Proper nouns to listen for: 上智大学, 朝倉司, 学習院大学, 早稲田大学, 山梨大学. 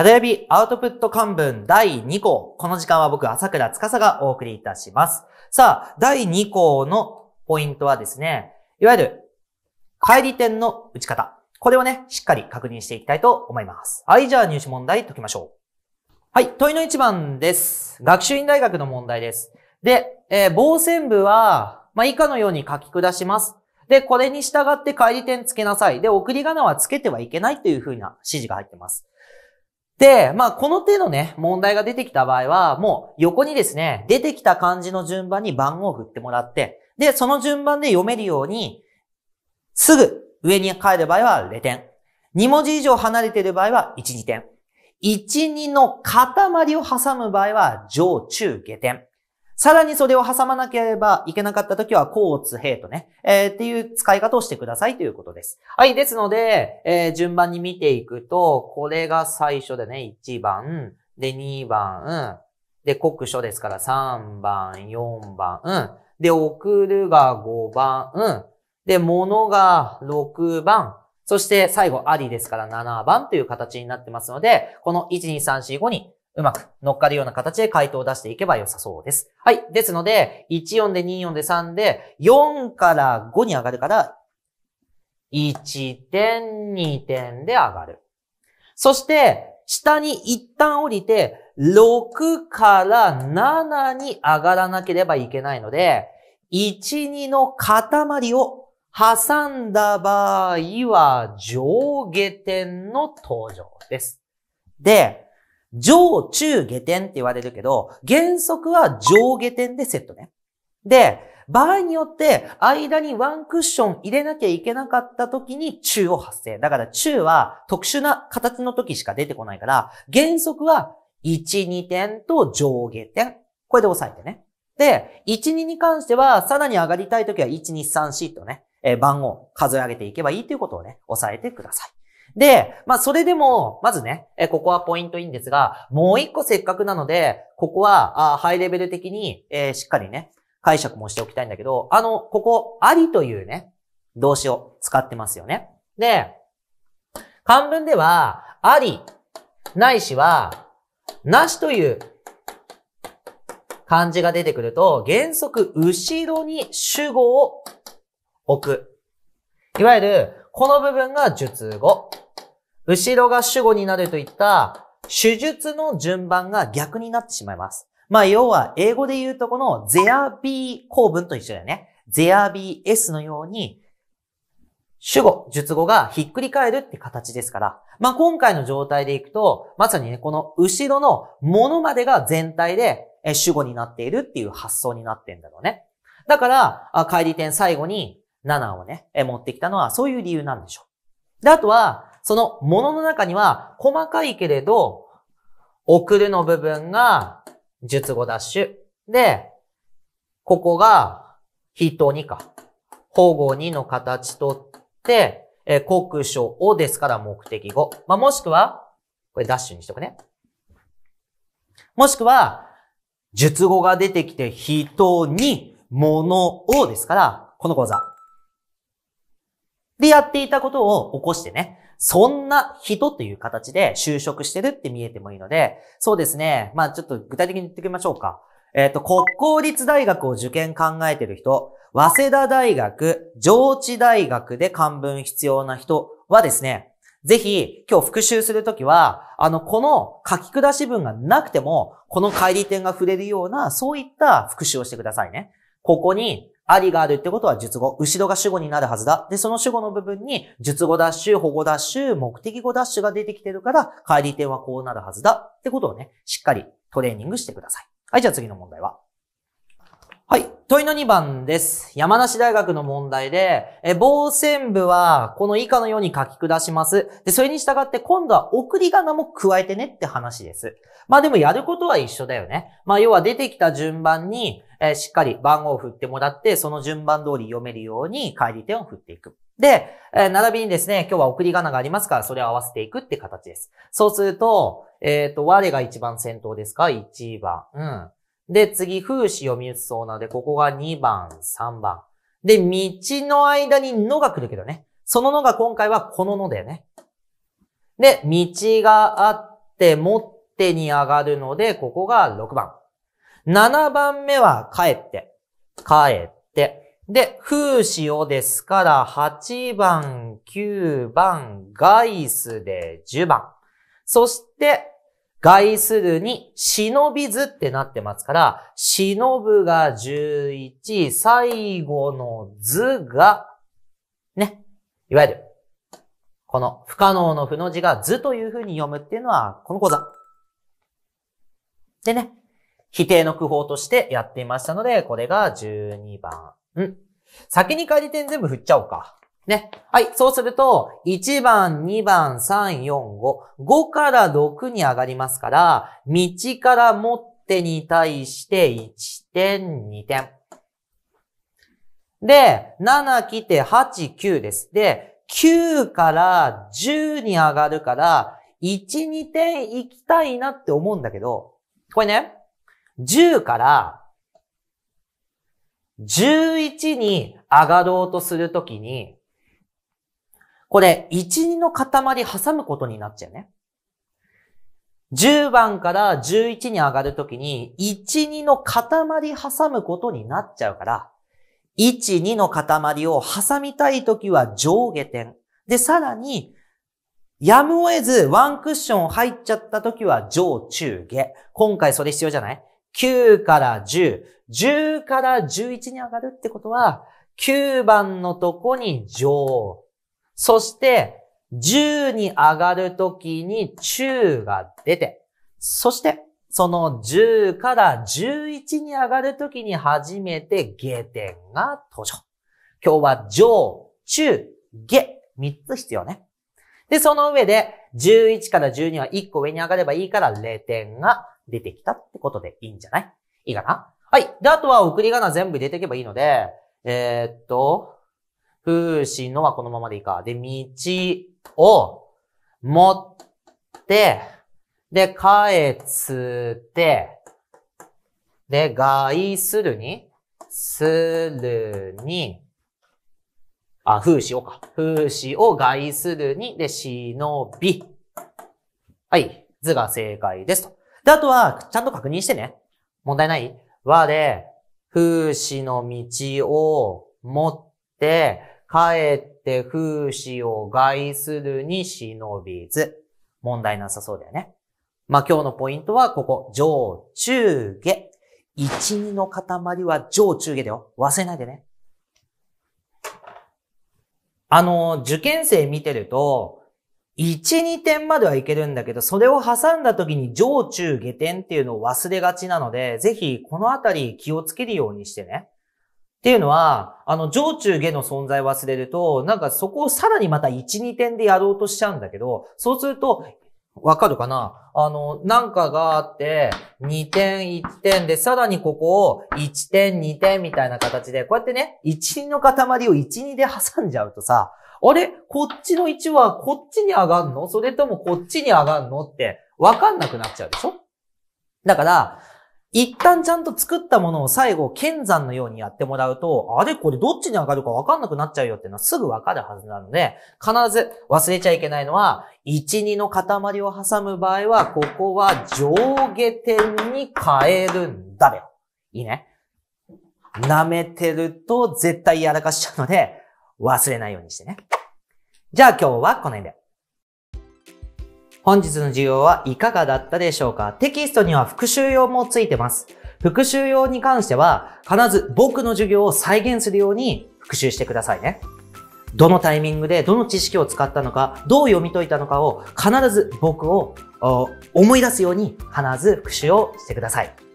漂火アウトプット漢文第2項。この時間は僕、朝倉司がお送りいたします。さあ、第2項のポイントはですね、いわゆる、帰り点の打ち方。これをね、しっかり確認していきたいと思います。はい、じゃあ入試問題解きましょう。はい、問いの1番です。学習院大学の問題です。で、傍線部は、以下のように書き下します。で、これに従って帰り点つけなさい。で、送り仮名はつけてはいけないというふうな指示が入ってます。で、この手のね、問題が出てきた場合は、もう横にですね、出てきた漢字の順番に番号を振ってもらって、で、その順番で読めるように、すぐ上に帰る場合は0点。2文字以上離れている場合は1、2点。1、2の塊を挟む場合は上、中、下点。さらにそれを挟まなければいけなかったときは、甲、乙、丙とね、っていう使い方をしてくださいということです。はい。ですので、順番に見ていくと、これが最初でね、1番、で、2番、で、国書ですから3番、4番、で、送るが5番、で、物が6番、そして最後、ありですから7番という形になってますので、この1、2、3、4、5に、うまく乗っかるような形で回答を出していけば良さそうです。はい。ですので、14で24で3で、4から5に上がるから、1点、2点で上がる。そして、下に一旦降りて、6から7に上がらなければいけないので、1、2の塊を挟んだ場合は、上下点の登場です。で、上、中、下点って言われるけど、原則は上下点でセットね。で、場合によって間にワンクッション入れなきゃいけなかった時に中を発生。だから中は特殊な形の時しか出てこないから、原則は1、2点と上下点。これで押さえてね。で、1、2に関してはさらに上がりたい時は1、2、3、4とね、番号数え上げていけばいいということをね、押さえてください。で、それでも、まずね、ここはポイントいいんですが、もう一個せっかくなので、ここは、ハイレベル的に、しっかりね、解釈もしておきたいんだけど、ここ、ありというね、動詞を使ってますよね。で、漢文では、あり、ないしは、なしという漢字が出てくると、原則、後ろに主語を置く。いわゆる、この部分が述語。後ろが主語になるといった、主述の順番が逆になってしまいます。要は、英語で言うとこの there be 構文と一緒だよね。there be s のように、主語、述語がひっくり返るって形ですから。今回の状態でいくと、まさにね、この後ろのものまでが全体で主語になっているっていう発想になってんだろうね。だから、帰り点最後に、7をね、持ってきたのはそういう理由なんでしょう。で、あとは、そのものの中には、細かいけれど、送るの部分が、述語ダッシュ。で、ここが、人にか。保護にの形とって、国書をですから目的語。もしくは、これダッシュにしとくね。もしくは、述語が出てきて、人に、物をですから、この講座。で、やっていたことを起こしてね、そんな人という形で修飾してるって見えてもいいので、そうですね。ちょっと具体的に言っておきましょうか。国公立大学を受験考えてる人、早稲田大学、上智大学で漢文必要な人はですね、ぜひ今日復習するときは、この書き下し文がなくても、この帰り点が触れるような、そういった復習をしてくださいね。ここに、ありがあるってことは述語。後ろが主語になるはずだ。で、その主語の部分に、述語ダッシュ、保護ダッシュ、目的語ダッシュが出てきてるから、帰り点はこうなるはずだ。ってことをね、しっかりトレーニングしてください。はい、じゃあ次の問題は。はい、問いの2番です。山梨大学の問題で、傍線部は、この以下のように書き下します。で、それに従って、今度は送り仮名も加えてねって話です。でもやることは一緒だよね。要は出てきた順番に、しっかり番号を振ってもらって、その順番通り読めるように帰り点を振っていく。で、並びにですね、今日は送り仮名がありますから、それを合わせていくって形です。そうすると、我が一番先頭ですか ?1 番。で、次、風刺読み打つそうなので、ここが2番、3番。で、道の間にのが来るけどね。そののが今回はこののだよね。で、道があっって持ってに上がるので、ここが6番。7番目は帰って、帰って。で、風刺をですから、8番、9番、概すで10番。そして、概するに、忍びずってなってますから、忍ぶが11、最後の図が、ね。いわゆる、この不可能の不の字が図という風に読むっていうのは、この講座。でね、否定の句法としてやっていましたので、これが12番。先に仮点全部振っちゃおうか。ね。はい。そうすると、1番、2番、3、4、5。5から6に上がりますから、道から持ってに対して1点、2点。で、7来て8、9です。で、9から10に上がるから、1、2点行きたいなって思うんだけど、これね、10から11に上がろうとするときに、これ、1、2の塊挟むことになっちゃうね。10番から11に上がるときに、1、2の塊挟むことになっちゃうから、1、2の塊を挟みたいときは上下点。で、さらに、やむを得ずワンクッション入っちゃったときは上中下。今回それ必要じゃない ?9 から10。10から11に上がるってことは、9番のとこに上。そして、10に上がるときに中が出て。そして、その10から11に上がるときに初めて下点が登場。今日は上、中、下、3つ必要ね。で、その上で11から12は1個上に上がればいいから0点が出てきたってことでいいんじゃない?いいかな?はい。で、あとは送り仮名全部入れていけばいいので、風刺のはこのままでいいか。で、道を持って、で、返して、で、概するに、風刺をか。風刺を概するに、で、忍び。はい。図が正解ですと。で、あとは、ちゃんと確認してね。問題ない?我、風刺の道を持って、帰って風刺を概するに忍びず。問題なさそうだよね。まあ、今日のポイントはここ。上、中、下。1、2の塊は上、中、下だよ。忘れないでね。受験生見てると、1、2点まではいけるんだけど、それを挟んだ時に上、中、下点っていうのを忘れがちなので、ぜひこのあたり気をつけるようにしてね。っていうのは、上中下の存在忘れると、なんかそこをさらにまた1、2点でやろうとしちゃうんだけど、そうすると、わかるかな?なんかがあって、2点、1点で、さらにここを1点、2点みたいな形で、こうやってね、1、2の塊を1、2で挟んじゃうとさ、あれ?こっちの1はこっちに上がんの?それともこっちに上がんの?って、わかんなくなっちゃうでしょ?だから、一旦ちゃんと作ったものを最後、剣山のようにやってもらうと、あれこれどっちに上がるかわかんなくなっちゃうよっていうのはすぐわかるはずなので、必ず忘れちゃいけないのは、1、2の塊を挟む場合は、ここは上下点に変えるんだべ。いいね。舐めてると絶対やらかしちゃうので、忘れないようにしてね。じゃあ今日はこの辺で。本日の授業はいかがだったでしょうか?テキストには復習用もついてます。復習用に関しては、必ず僕の授業を再現するように復習してくださいね。どのタイミングでどの知識を使ったのか、どう読み解いたのかを必ず僕を思い出すように必ず復習をしてください。